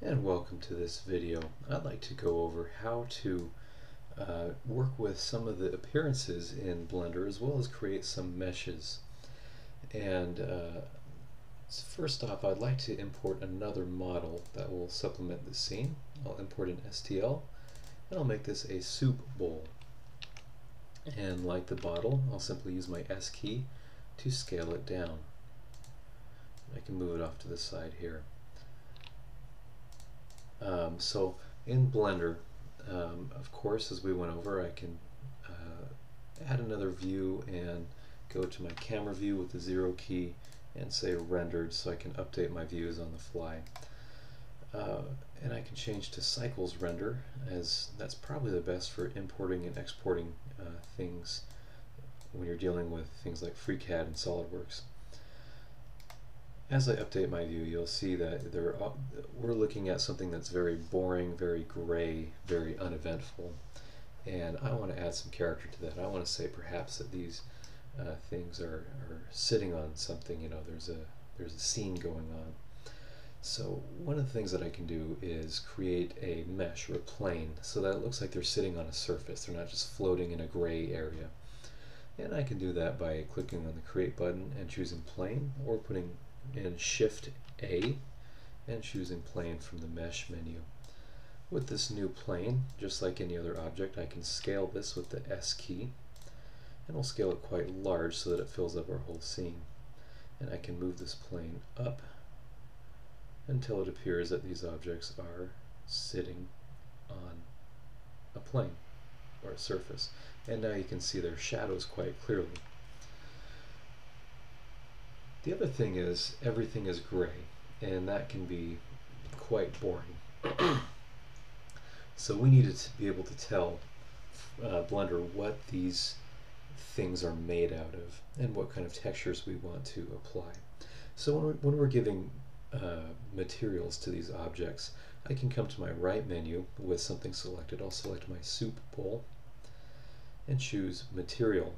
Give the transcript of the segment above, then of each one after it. And welcome to this video. I'd like to go over how to work with some of the appearances in Blender, as well as create some meshes. And first off, I'd like to import another model that will supplement the scene. I'll import an STL, and I'll make this a soup bowl. And like the bottle, I'll simply use my S key to scale it down. I can move it off to the side here. So in Blender, of course, as we went over, I can add another view and go to my camera view with the 0 key and say rendered, so I can update my views on the fly. And I can change to Cycles render, as that's probably the best for importing and exporting things when you're dealing with things like FreeCAD and SolidWorks. As I update my view, you'll see that we're looking at something that's very boring, very gray, very uneventful. And I want to add some character to that. I want to say perhaps that these things are sitting on something. You know, there's a scene going on. So one of the things that I can do is create a mesh or a plane so that it looks like they're sitting on a surface. They're not just floating in a gray area. And I can do that by clicking on the Create button and choosing Plane, or putting in Shift A and choosing Plane from the Mesh menu. With this new plane, just like any other object, I can scale this with the S key, and we'll scale it quite large so that it fills up our whole scene. And I can move this plane up until it appears that these objects are sitting on a plane or a surface. And now you can see their shadows quite clearly. The other thing is, everything is gray, and that can be quite boring. So we needed to be able to tell Blender what these things are made out of and what kind of textures we want to apply. So when we're giving materials to these objects, I can come to my right menu with something selected. I'll select my soup bowl and choose Material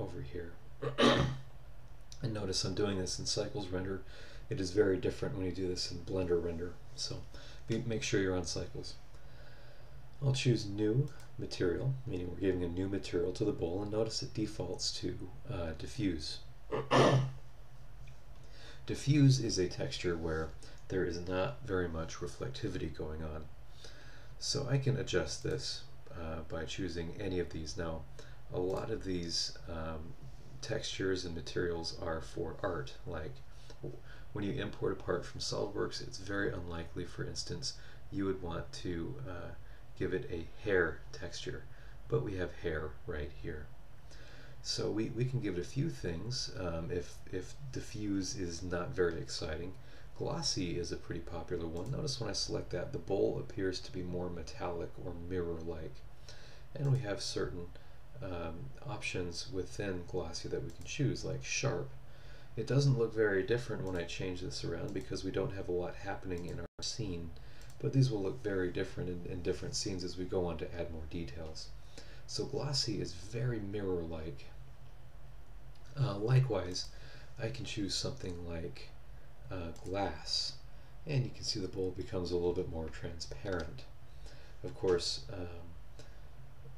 over here. And notice I'm doing this in Cycles Render. It is very different when you do this in Blender Render, so make sure you're on Cycles. I'll choose New Material, meaning we're giving a new material to the bowl, and notice it defaults to Diffuse. Diffuse is a texture where there is not very much reflectivity going on. So I can adjust this by choosing any of these. Now, a lot of these textures and materials are for art. Like when you import a part from SolidWorks, it's very unlikely, for instance, you would want to give it a hair texture, but we have hair right here. So we can give it a few things if diffuse is not very exciting. Glossy is a pretty popular one. Notice when I select that, the bowl appears to be more metallic or mirror-like, and we have certain options within glossy that we can choose, like sharp. It doesn't look very different when I change this around because we don't have a lot happening in our scene, but these will look very different in different scenes as we go on to add more details. So glossy is very mirror-like. Likewise, I can choose something like glass, and you can see the bowl becomes a little bit more transparent. Of course,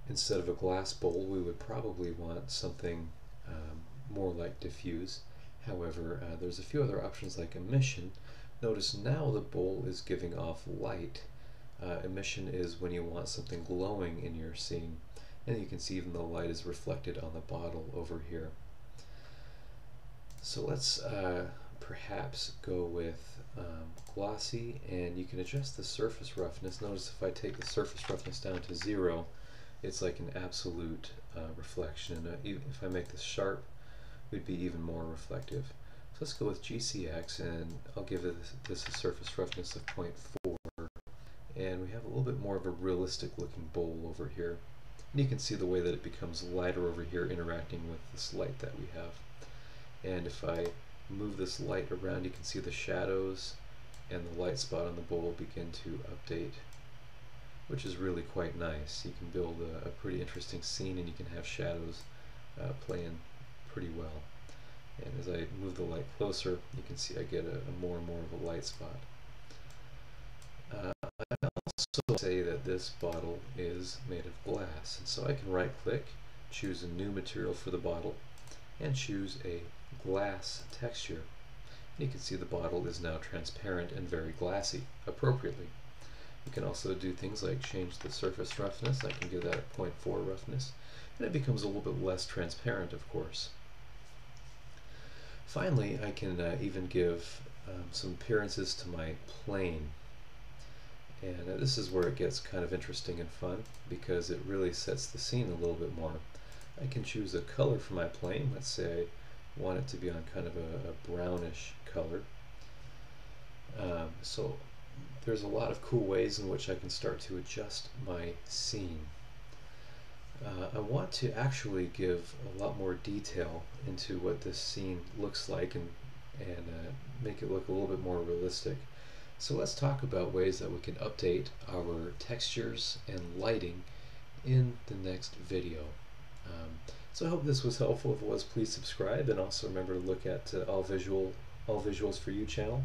instead of a glass bowl, we would probably want something more like diffuse. However, there's a few other options like emission. Notice now the bowl is giving off light. Emission is when you want something glowing in your scene. And you can see even the light is reflected on the bottle over here. So let's perhaps go with glossy, and you can adjust the surface roughness. Notice if I take the surface roughness down to 0, it's like an absolute reflection. And even if I make this sharp, it would be even more reflective. So let's go with GCX, and I'll give this a surface roughness of 0.4. And we have a little bit more of a realistic looking bowl over here. And you can see the way that it becomes lighter over here, interacting with this light that we have. And if I move this light around, you can see the shadows and the light spot on the bowl begin to update, which is really quite nice. You can build a pretty interesting scene, and you can have shadows play in pretty well. And as I move the light closer, you can see I get a more and more of a light spot. I also say that this bottle is made of glass, and so I can right click, choose a new material for the bottle, and choose a glass texture. And you can see the bottle is now transparent and very glassy, appropriately. You can also do things like change the surface roughness. I can give that a 0.4 roughness, and it becomes a little bit less transparent, of course. Finally, I can even give some appearances to my plane. And this is where it gets kind of interesting and fun, because it really sets the scene a little bit more. I can choose a color for my plane. Let's say I want it to be on kind of a brownish color. So there's a lot of cool ways in which I can start to adjust my scene. I want to actually give a lot more detail into what this scene looks like and make it look a little bit more realistic. So let's talk about ways that we can update our textures and lighting in the next video. So I hope this was helpful. If it was, please subscribe, and also remember to look at All Visuals For You channel,